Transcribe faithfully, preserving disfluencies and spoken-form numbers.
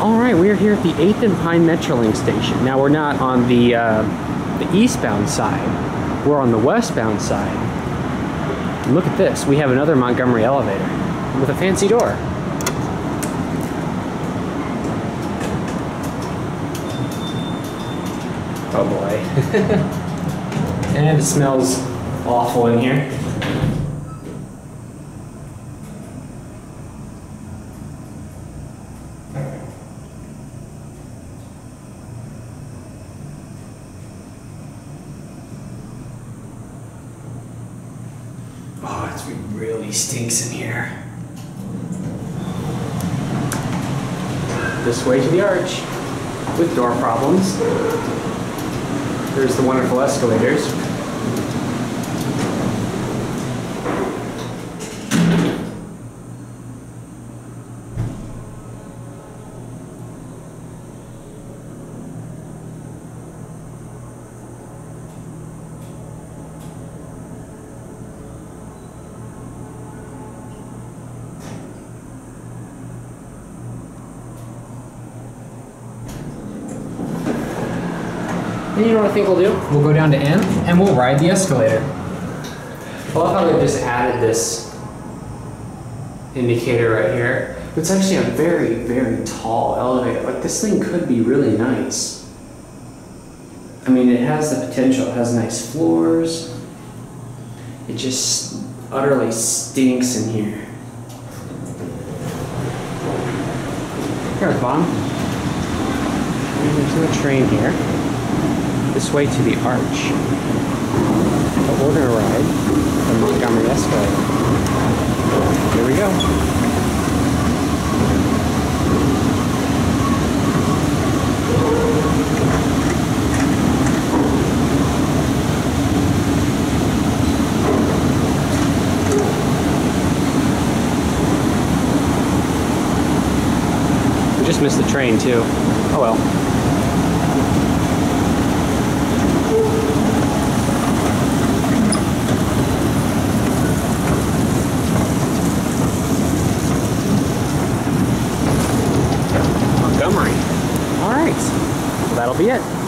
Alright, we are here at the eighth and Pine Metrolink station. Now, we're not on the, uh, the eastbound side. We're on the westbound side. And look at this. We have another Montgomery elevator with a fancy door. Oh boy. And it smells awful in here. It really stinks in here. This way to the arch with door problems. There's the wonderful escalators. You know what I think we'll do? We'll go down to M and we'll ride the escalator. I love how they just added this indicator right here. It's actually a very, very tall elevator. Like, this thing could be really nice. I mean, it has the potential. It has nice floors. It just utterly stinks in here. Here's the bottom. There's no train here. This way to the arch. But we're gonna ride the Montgomery escalator. Here we go. We just missed the train too. Oh well. Montgomery. All right, well, that'll be it.